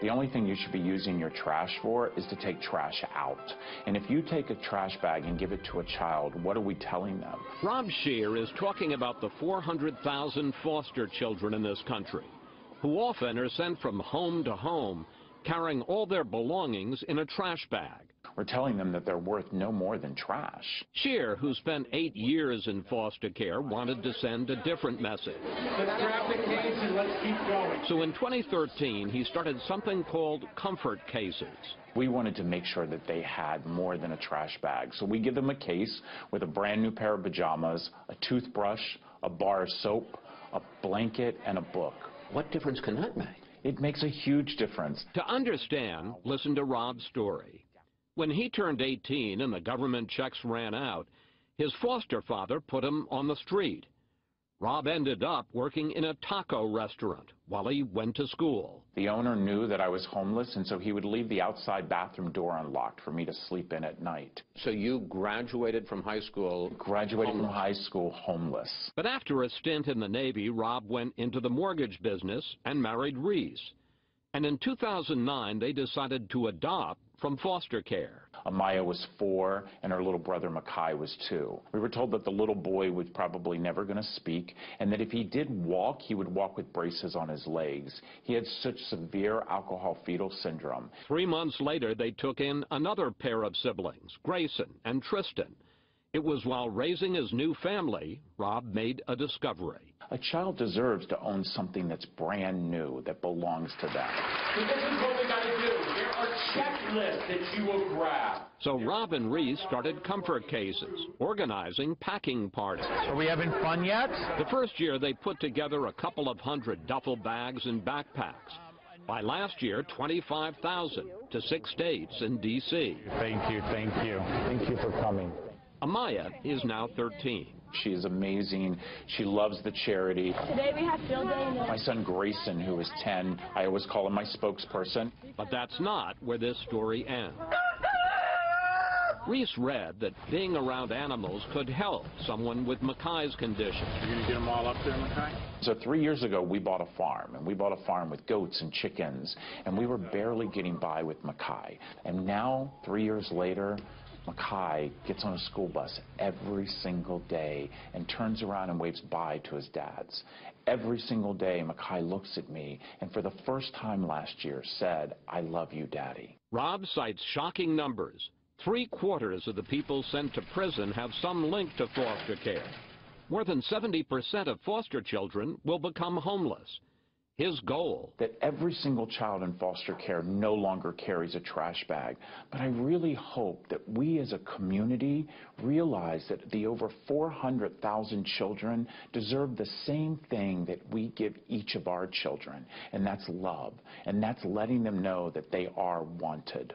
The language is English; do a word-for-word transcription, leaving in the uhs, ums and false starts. The only thing you should be using your trash for is to take trash out. And if you take a trash bag and give it to a child, what are we telling them? Rob Scheer is talking about the four hundred thousand foster children in this country who often are sent from home to home carrying all their belongings in a trash bag. We're telling them that they're worth no more than trash. Scheer, who spent eight years in foster care, wanted to send a different message. Let's grab the case and let's keep going. So in twenty thirteen, he started something called Comfort Cases. We wanted to make sure that they had more than a trash bag. So we give them a case with a brand new pair of pajamas, a toothbrush, a bar of soap, a blanket, and a book. What difference can that make? It makes a huge difference. To understand, listen to Rob's story. When he turned eighteen and the government checks ran out, his foster father put him on the street. Rob ended up working in a taco restaurant while he went to school. The owner knew that I was homeless, and so he would leave the outside bathroom door unlocked for me to sleep in at night. So you graduated from high school? Graduated from high school homeless. But after a stint in the Navy, Rob went into the mortgage business and married Reese. And in two thousand nine, they decided to adopt from foster care. Amaya was four and her little brother Makai was two. We were told that the little boy was probably never going to speak, and that if he did walk, he would walk with braces on his legs. He had such severe alcohol fetal syndrome. Three months later, they took in another pair of siblings, Grayson and Tristan. It was while raising his new family, Rob made a discovery. A child deserves to own something that's brand new, that belongs to them. So this is what we got to do. There are checklists that you will grab. So Rob and Reese started Comfort Cases, organizing packing parties. Are we having fun yet? The first year, they put together a couple of hundred duffel bags and backpacks. By last year, twenty-five thousand to six states and D C Thank you, thank you. Thank you for coming. Amaya is now thirteen. She is amazing. She loves the charity. Today we have Phil Daniel. My son Grayson, who is ten, I always call him my spokesperson. But that's not where this story ends. Reese read that being around animals could help someone with Makai's condition. You're going to get them all up there, Makai? So three years ago, we bought a farm, and we bought a farm with goats and chickens, and we were barely getting by with Makai. And now, three years later, Makai gets on a school bus every single day and turns around and waves bye to his dads. Every single day, Makai looks at me and for the first time last year said, "I love you, Daddy." Rob cites shocking numbers. Three quarters of the people sent to prison have some link to foster care. More than seventy percent of foster children will become homeless. His goal: that every single child in foster care no longer carries a trash bag. But I really hope that we as a community realize that the over four hundred thousand children deserve the same thing that we give each of our children, and that's love, and that's letting them know that they are wanted.